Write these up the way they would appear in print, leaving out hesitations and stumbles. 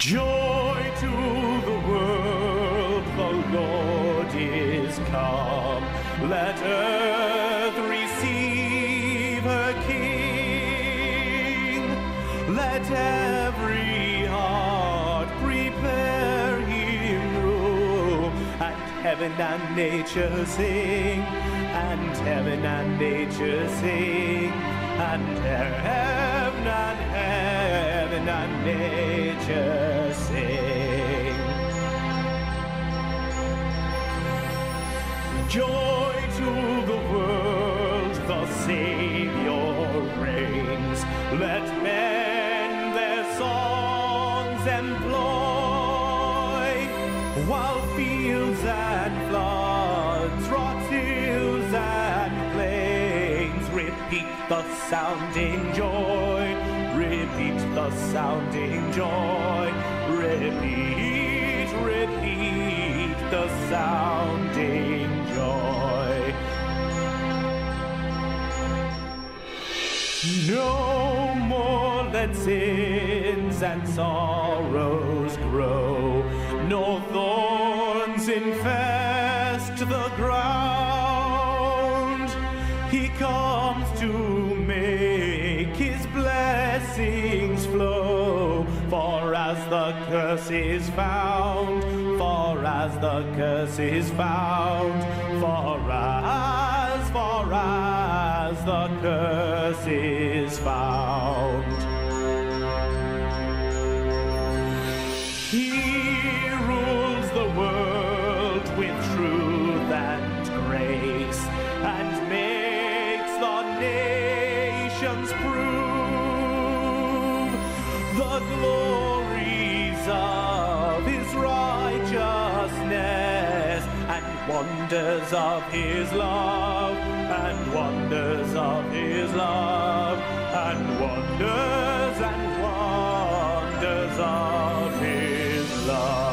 Joy to the world, the Lord is come. Let earth receive her King. Let every heart prepare Him room. And heaven and nature sing. And heaven and nature sing. And heaven and heaven and nature. Joy to the world, the Savior reigns. Let men their songs employ, while fields and floods, rocks, hills and plains repeat the sounding joy, repeat the sounding joy, repeat, repeat the sounding joy. No more let sins and sorrows grow, nor thorns infest the ground. He comes to make His blessings flow, for as the curse is found, for as the curse is found, for as the curse is found. He rules the world with truth and grace, and makes the nations prove the glories of His righteousness, and wonders of His love, and wonders of His love, and wonders of His love.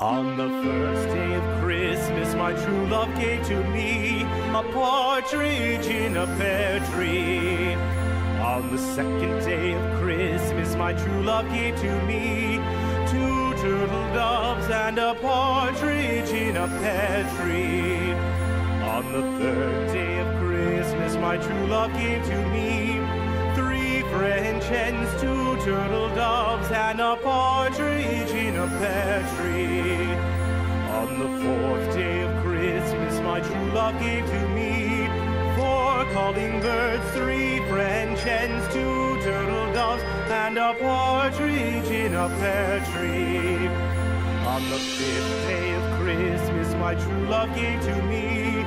On the first day of Christmas, my true love gave to me a partridge in a pear tree. On the second day of Christmas, my true love gave to me two turtle doves and a partridge in a pear tree. On the third day of Christmas, my true love gave to me three French hens, two turtle doves, and a partridge in a pear tree. On the fourth day of Christmas, my true love gave to me four calling birds, three French hens, two turtle doves, and a partridge in a pear tree. On the fifth day of Christmas, my true love gave to me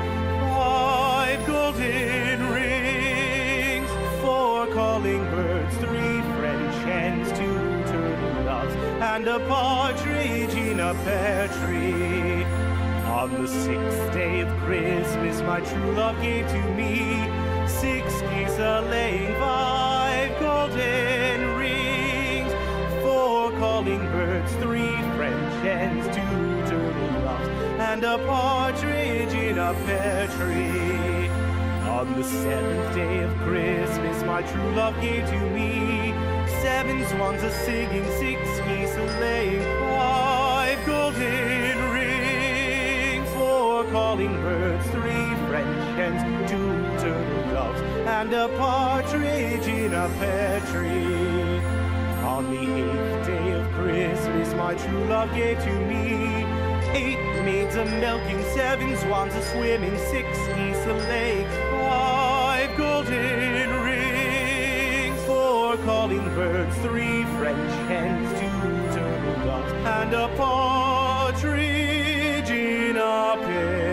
five golden rings, four calling birds, three French hens, two turtle doves, and a partridge in a pear tree. On the sixth day of Christmas, my true love gave to me six geese a-laying, five golden rings, four calling birds, three French hens, two turtle doves, and a partridge in a pear tree. On the seventh day of Christmas, my true love gave to me seven swans a-singing, six geese a-laying, five golden calling birds, three French hens, two turtle doves, and a partridge in a pear tree. On the eighth day of Christmas, my true love gave to me eight maids a-milking, seven swans a-swimming, six geese a-laying, five golden rings, four calling birds, three French hens, two turtle doves, and a partridge in a pear tree.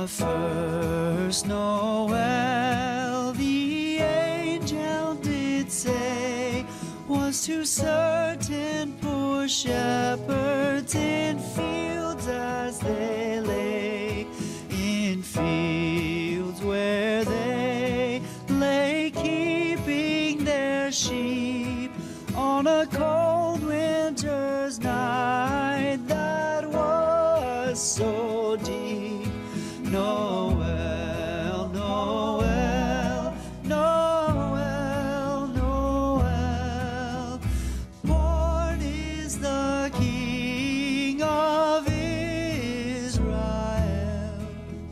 the first Noel, the angel did say, was to certain poor shepherds in fields as they lay, in fields where they lay keeping their sheep on a cold winter's night that was so deep. Noel, Noel, Noel, Noel, born is the King of Israel.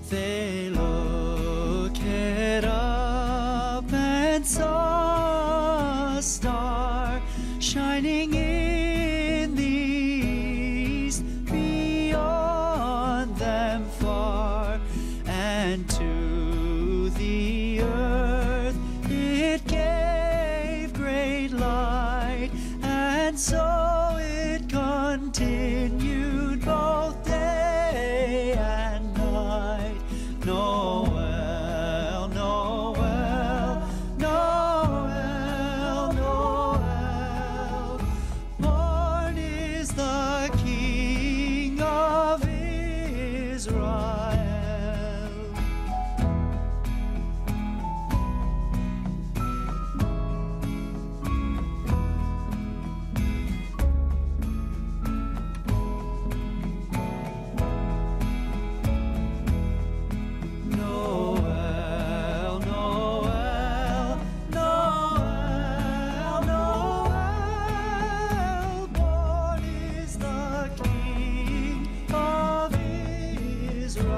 They looked up and saw a star shining in the east, beyond them far, and to the earth it gave great light, and so it continued both day and night. Noel, Noel, Noel, Noel, born is the King of Israel. Noel, Noel, Noel, Noel, born is the King of Israel.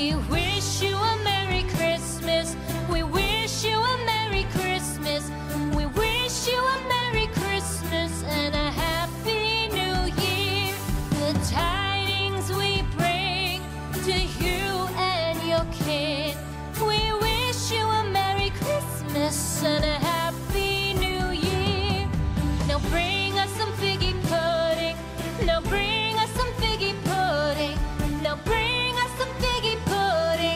We wish you a Merry Christmas. We wish you a Merry Christmas. We wish you a Merry Christmas and a Happy New Year. The tidings we bring to you and your kid. We wish you a Merry Christmas and a Happy New Year. Now bring us some figgy pudding. Now bring us some figgy pudding. Now bring us some figgy pudding.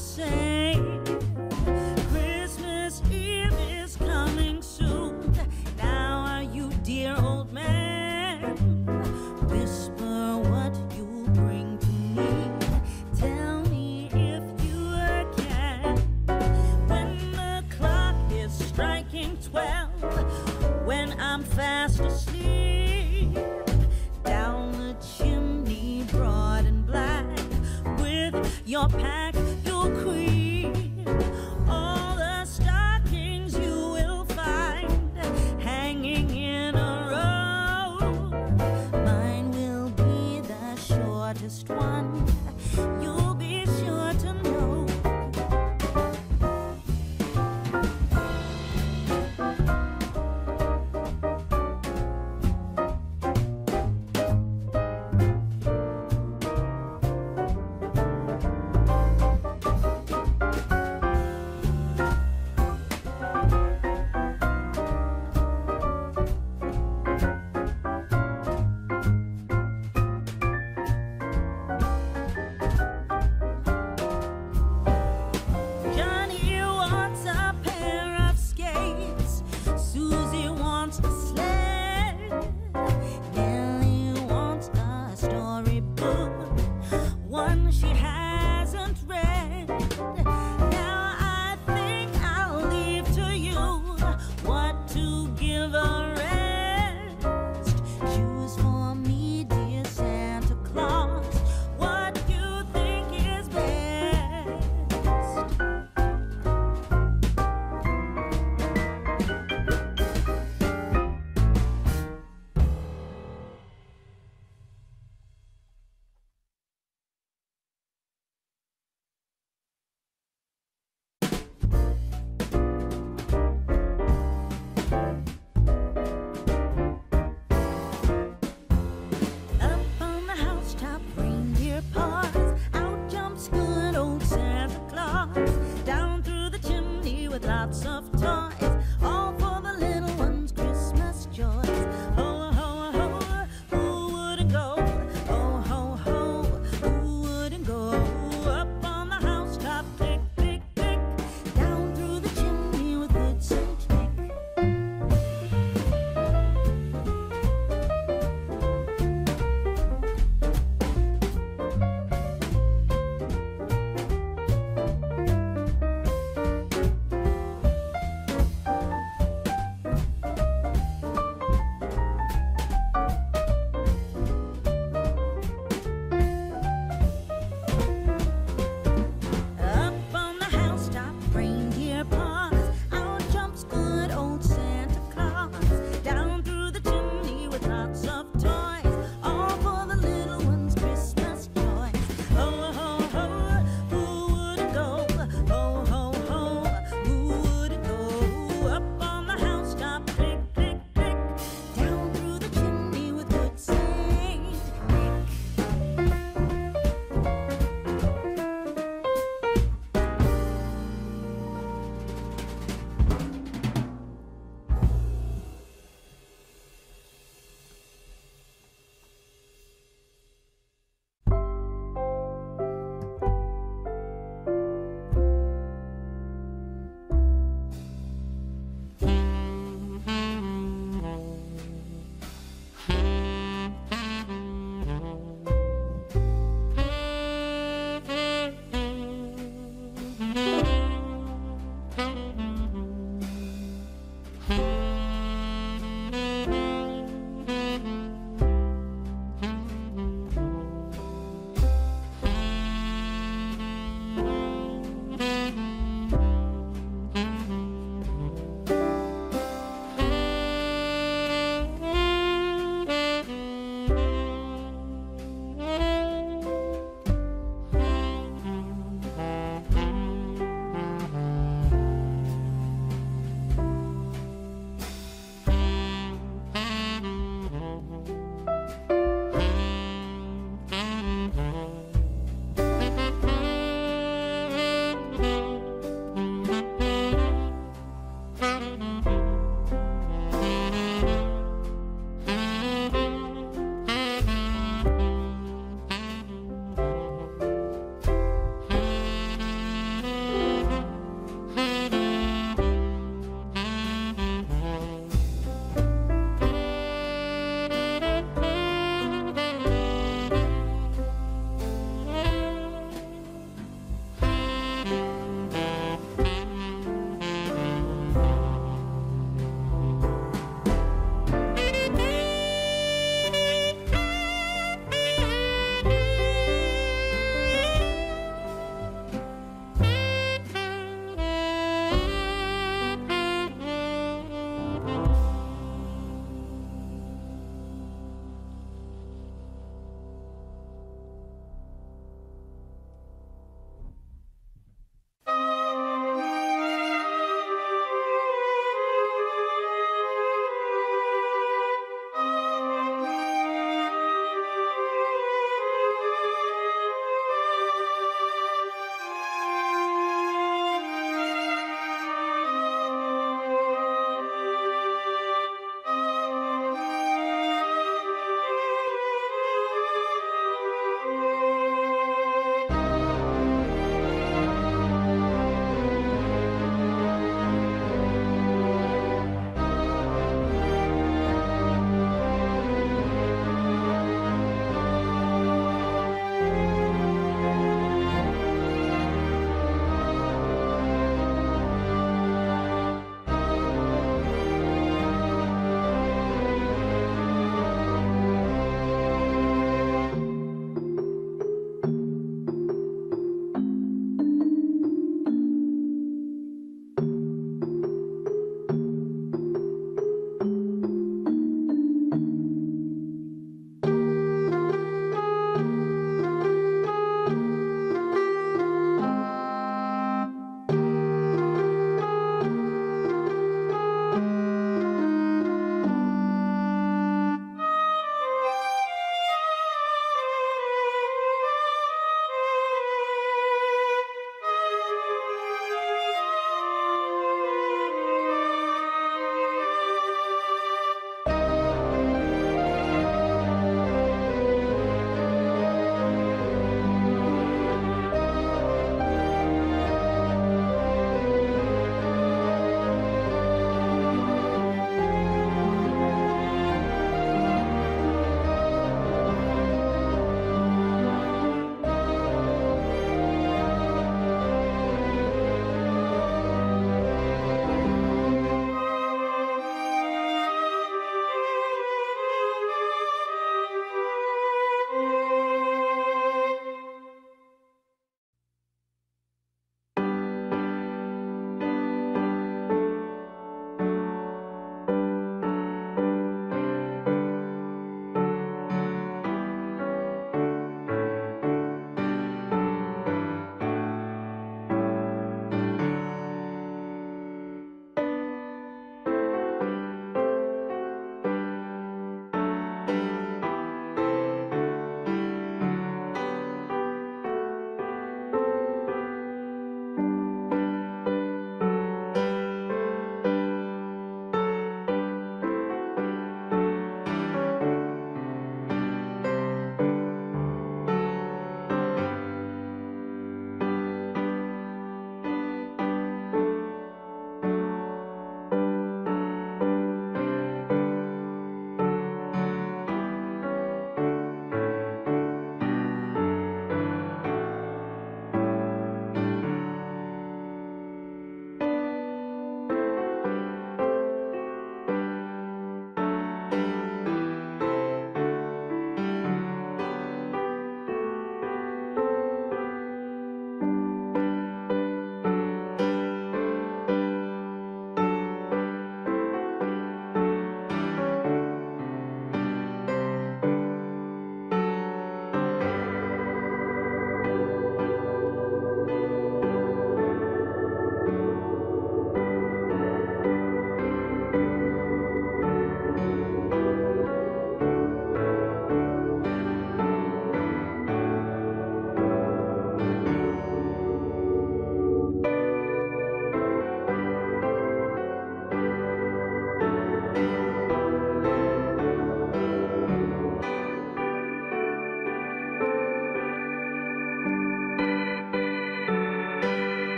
same. Christmas Eve is coming soon. Now are you, dear old man? Whisper what you bring to me. Tell me if you can. When the clock is striking 12, when I'm fast asleep, down the chimney broad and black, with your pack you'll creep. All the stockings you will find hanging in a row. Mine will be the shortest one. You'll be sure to know.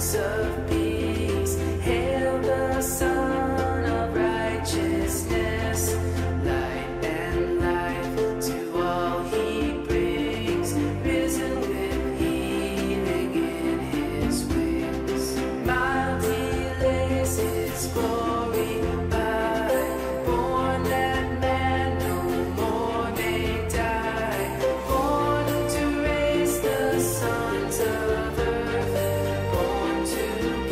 Prince of Peace, hail the Son of Righteousness, light and life to all he brings, risen with healing in his wings. Mild he lays his glory by, born that man no more may die, born to raise the sons of earth, to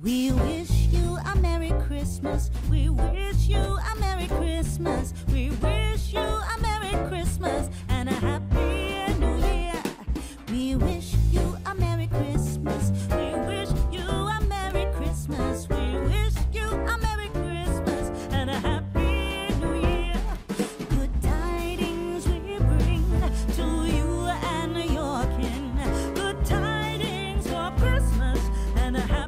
We wish you a Merry Christmas. We wish you a Merry Christmas. We wish you a Merry Christmas and a Happy New Year. We wish you a Merry Christmas. We wish you a Merry Christmas. We wish you a Merry Christmas and a Happy New Year. Good tidings we bring to you and your kin. Good tidings for Christmas and a Happy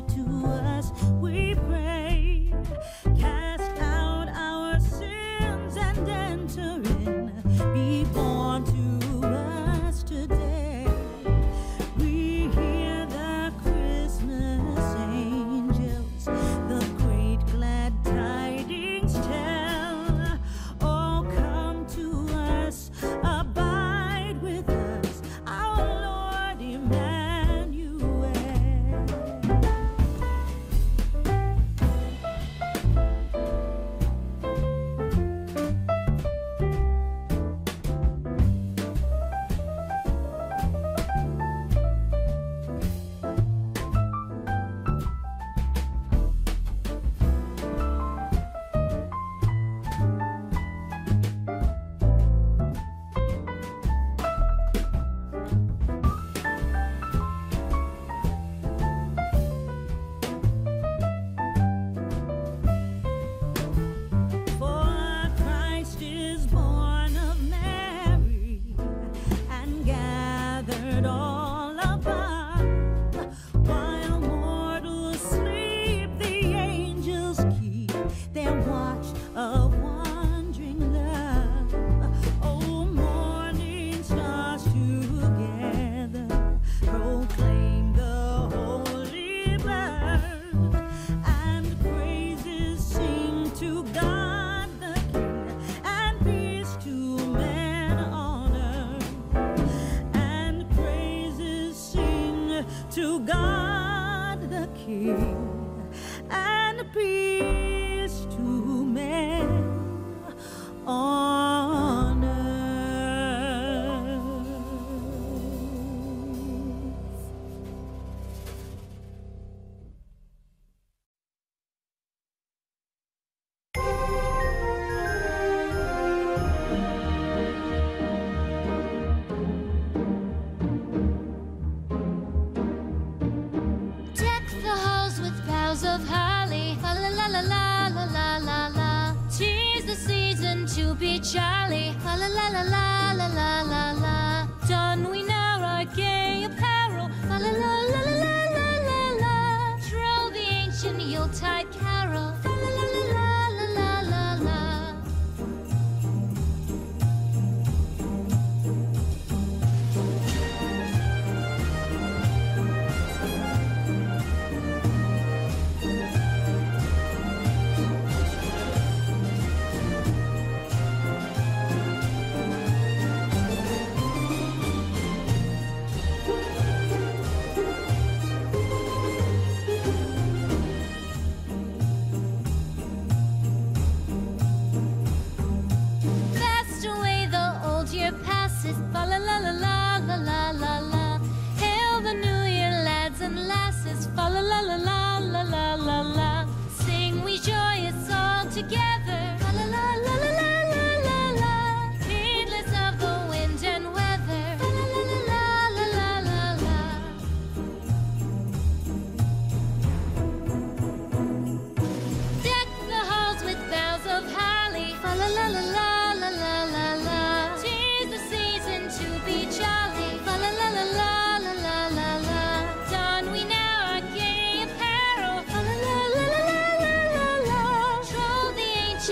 did to us, we pray. Cast out our sins and enter in. Be born to us today. We hear the Christmas angels, the great glad tidings tell. Oh, come to us, abide with us, our Lord Emmanuel. To God the King, and peace to men on earth. Of holly, la la la la la la la la. Tis the season to be jolly, la la la la la la la la la. Don we now our gay apparel, la la la la la la la la. Troll the ancient Yuletide carol, la la la la la la la la. La la la la la la la la. Hail the new year, lads and lasses. La la la la la la la la. Sing we joyous all together. La la la la la la la la. Heedless of the wind and weather. La la la la la la la. Deck the halls with boughs of holly. La la la la la la la la. To be jolly, la la la la la la la la. Don we now our gay apparel, la la la la la la la la. Troll the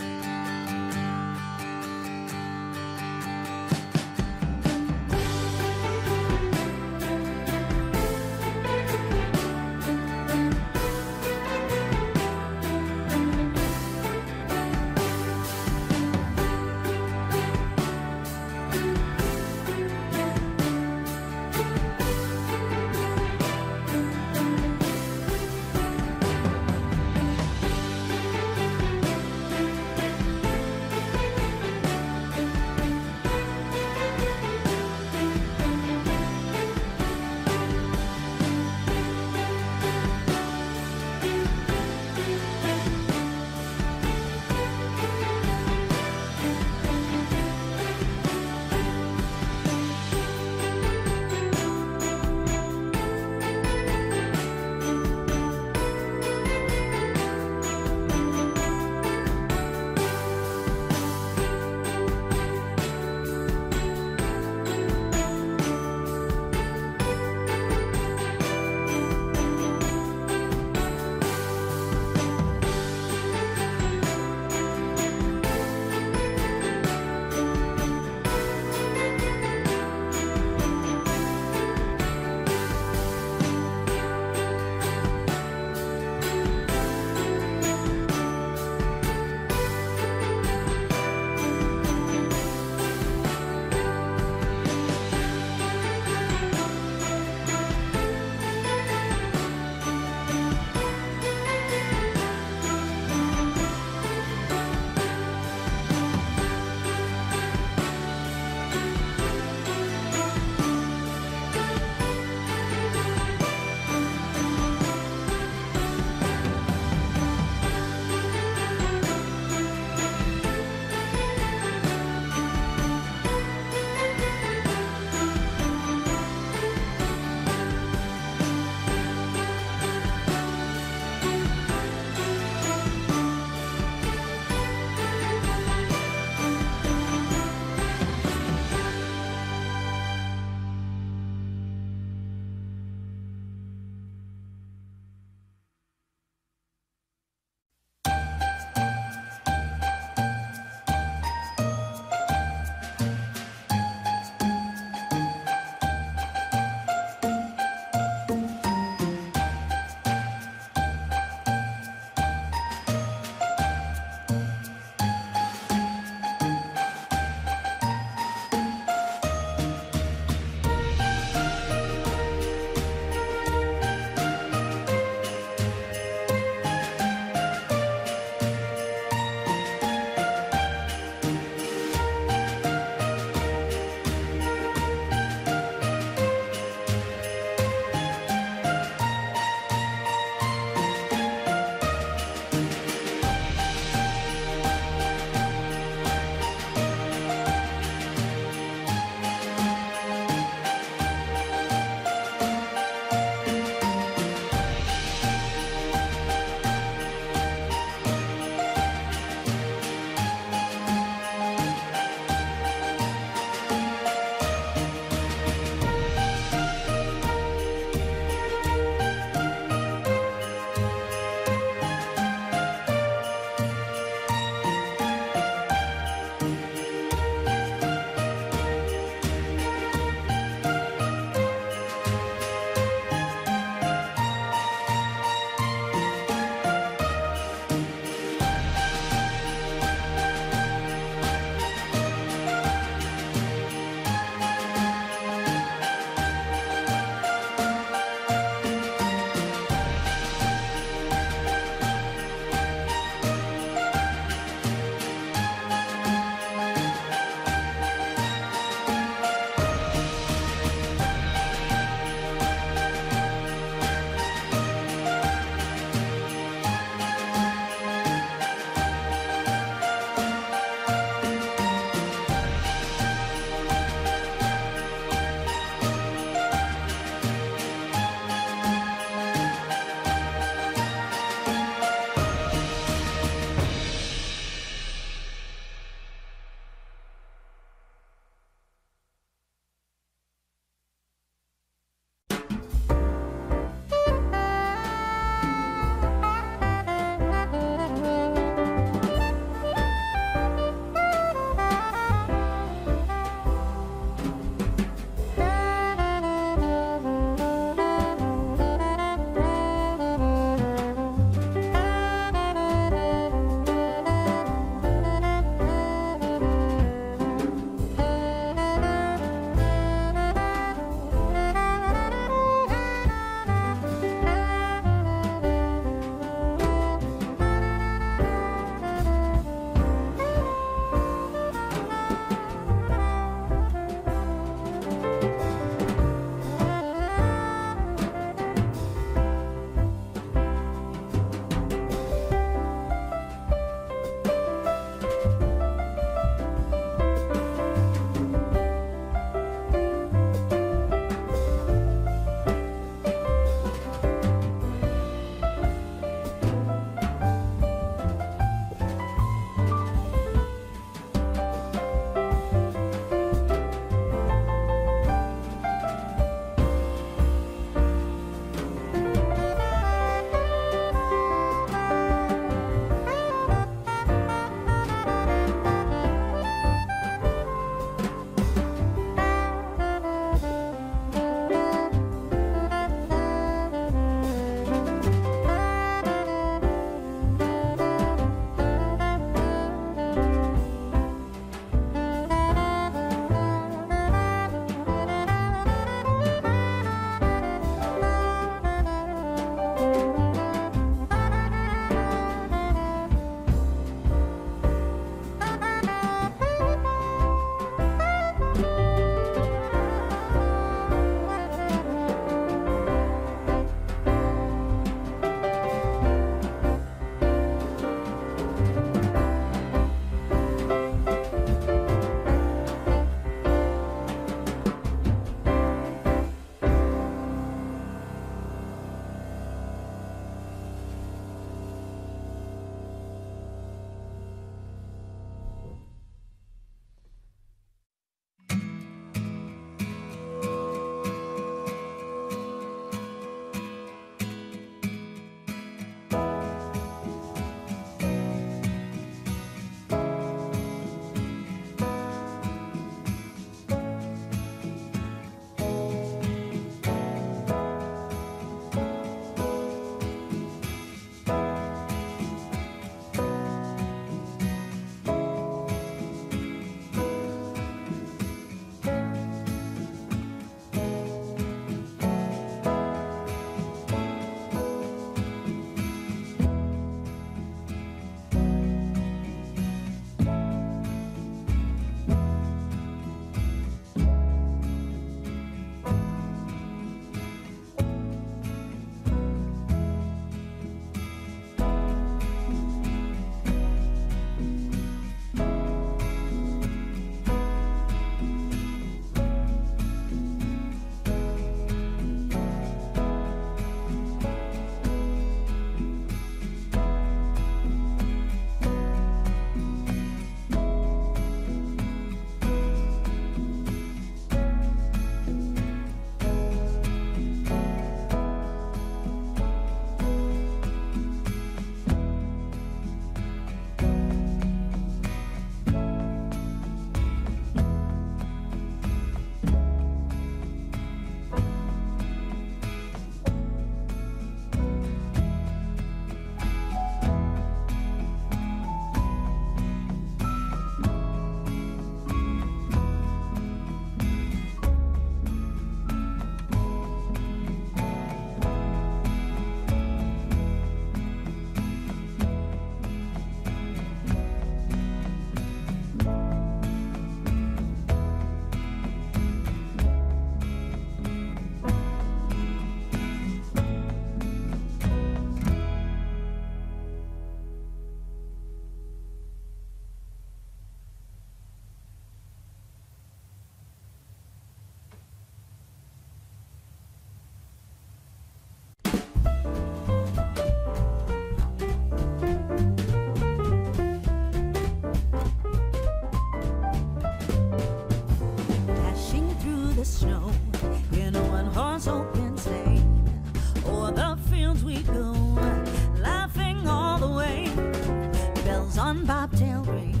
bobtail ring,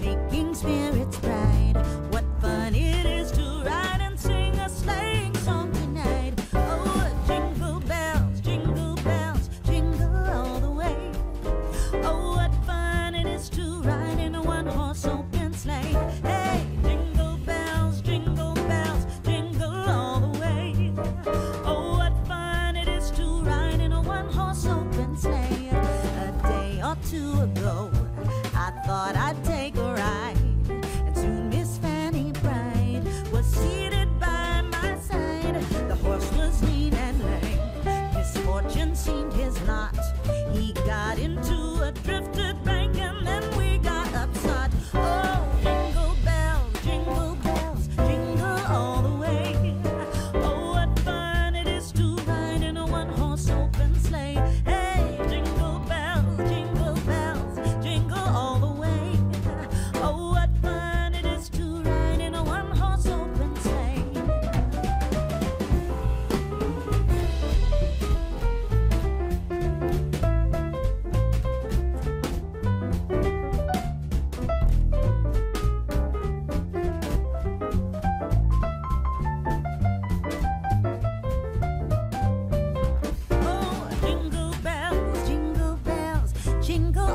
making spirits bright. What fun it is to ride and sing a sleighing song tonight. Oh, jingle bells, jingle all the way. Oh, what fun it is to ride in a one-horse open sleigh. Hey, jingle bells, jingle all the way. Oh, what fun it is to ride in a one-horse open sleigh. Two ago, I thought I'd take a ride, and soon Miss Fanny Pride was seated by my side. The horse was lean and lank, misfortune seemed his lot. He got into a drifted bank, and then we got upsot. Oh, jingle bells, jingle all the way. Oh, what fun it is to ride in a one-horse open sleigh. Hey,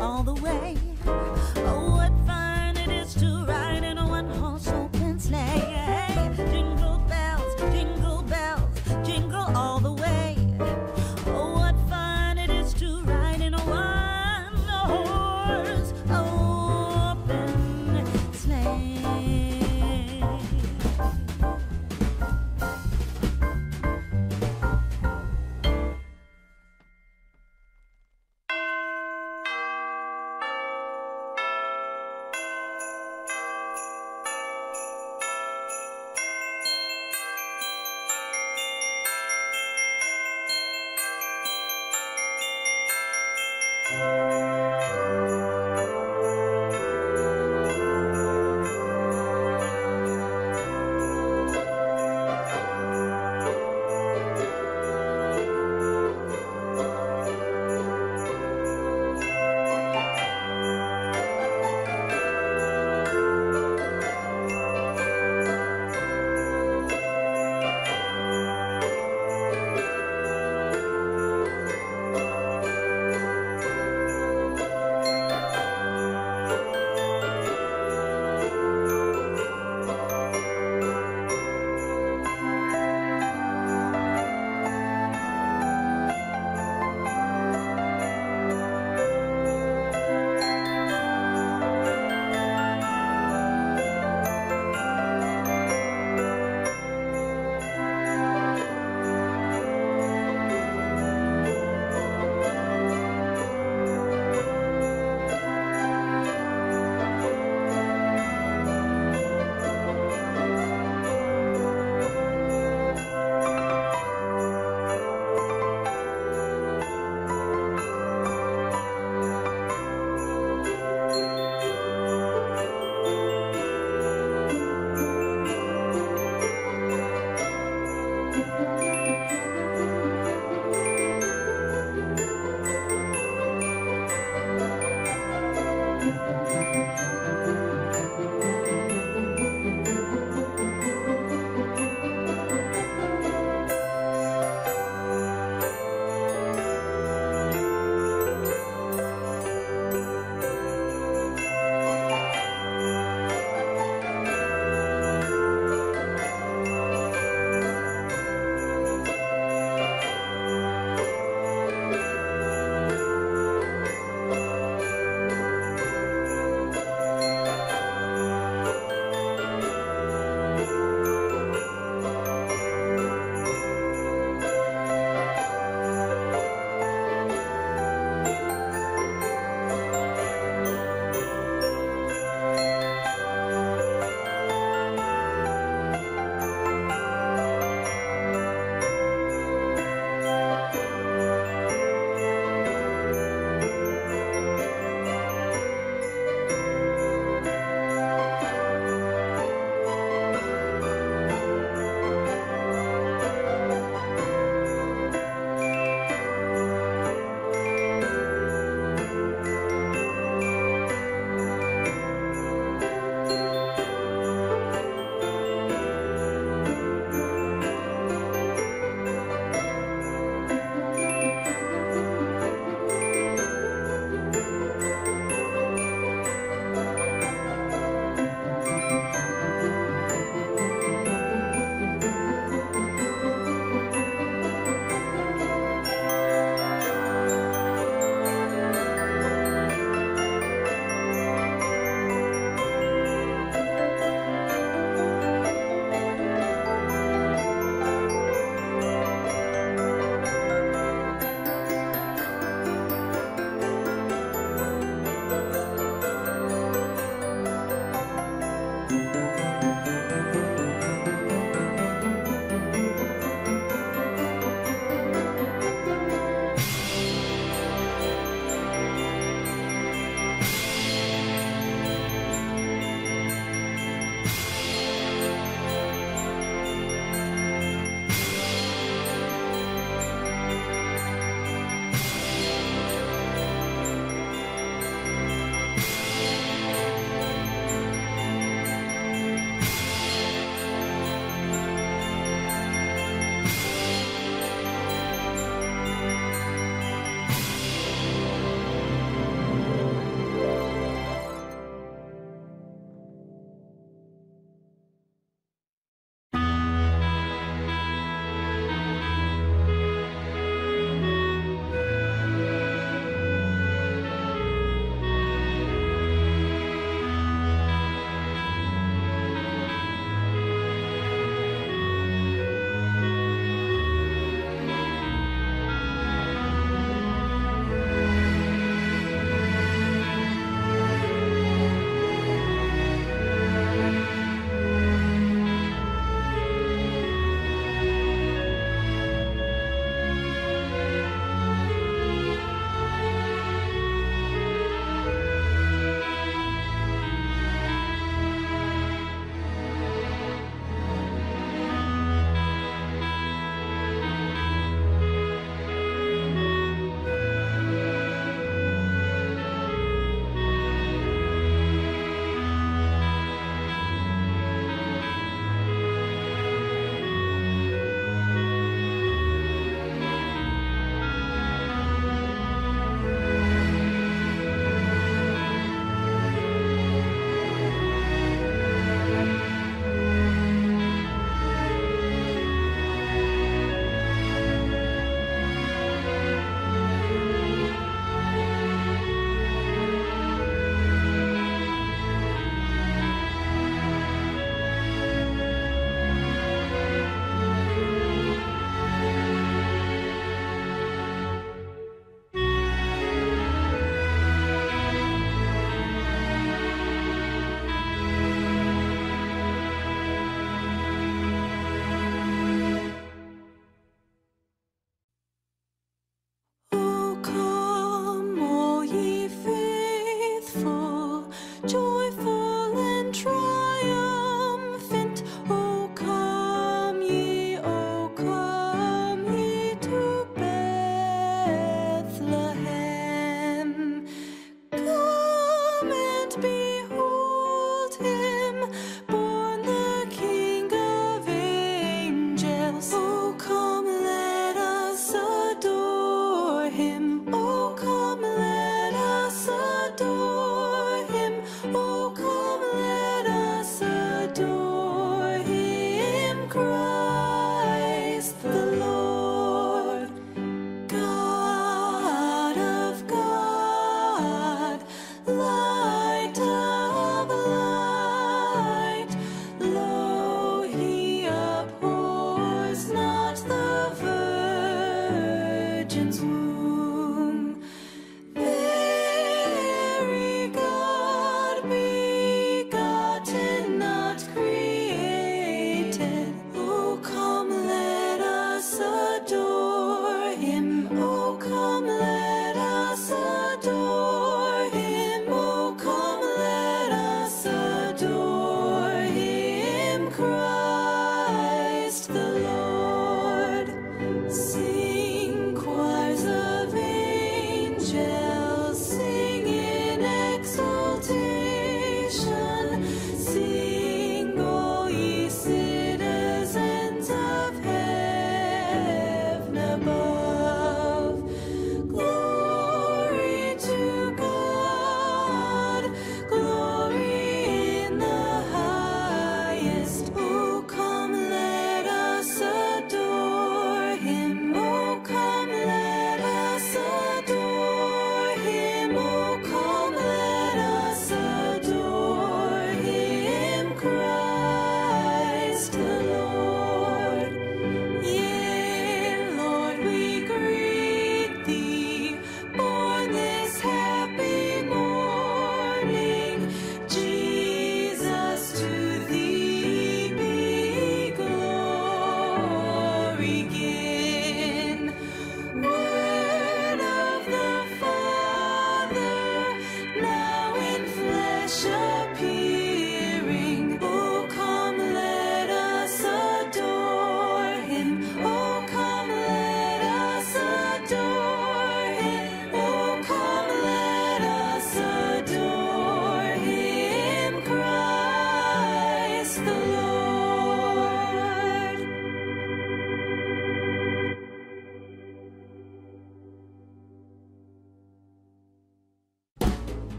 all the way. Oh, what fun it is to ride in a one-horse open sleigh. Hey, jingle bells, jingle all the way. Oh, what fun it is to ride in a one-horse open sleigh.